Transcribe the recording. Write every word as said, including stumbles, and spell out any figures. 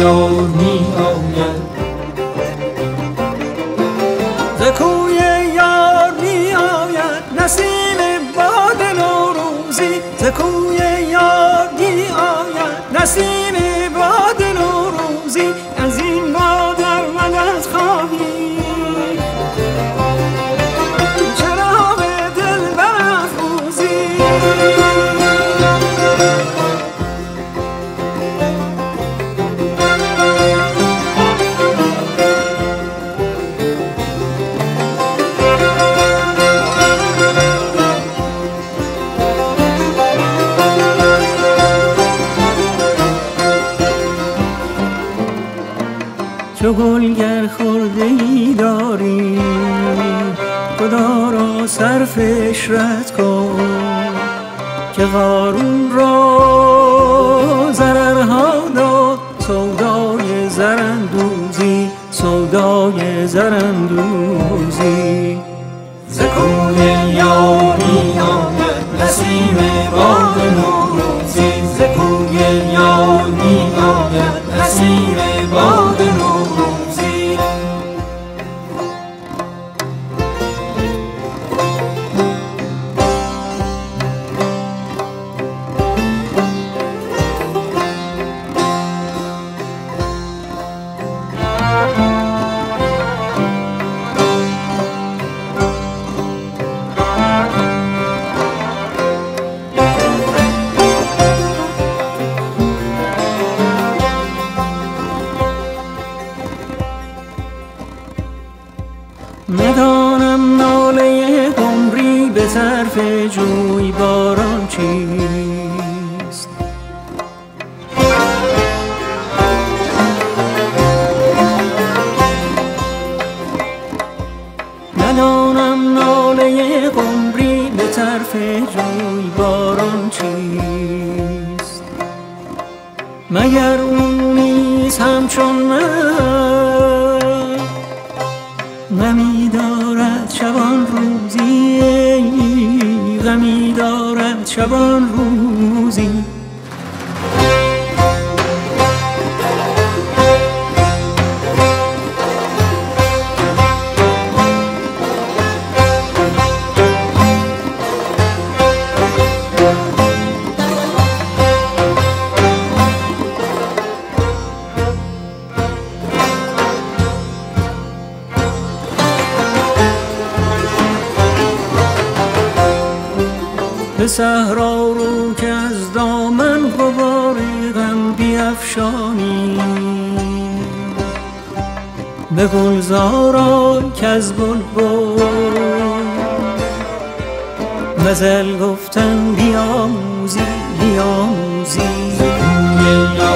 دنیا می آید، ز کوی یار می آید نسیم باد نوروزی، ز کوی یار می آید نسیم باد نوروزی، از این باد مدد خواهی. چراغ دل برافروزی، چو گلگر خورده ای داری خدا را صرف عشرت کن، که قارون را ضررها داد سودای زراندوزی، سودای زراندوزی. ز کوی یار می آید نسیم باد نوروزی، ز کوی یار می آید نسیم باد نوروزی. ندانم ناله قمری به طرف جوی باران چیست، ندانم ناله قمری به طرف جوی باران چیست، مگر اون نیز همچون من غمی دارد شبان روزی، غمی دارد شبان روزی. به صحرا رو که از دامن غبار غم بیفشانی، به گلزارا که از بلبل غزل گفتن بیاموزی، بیاموزی.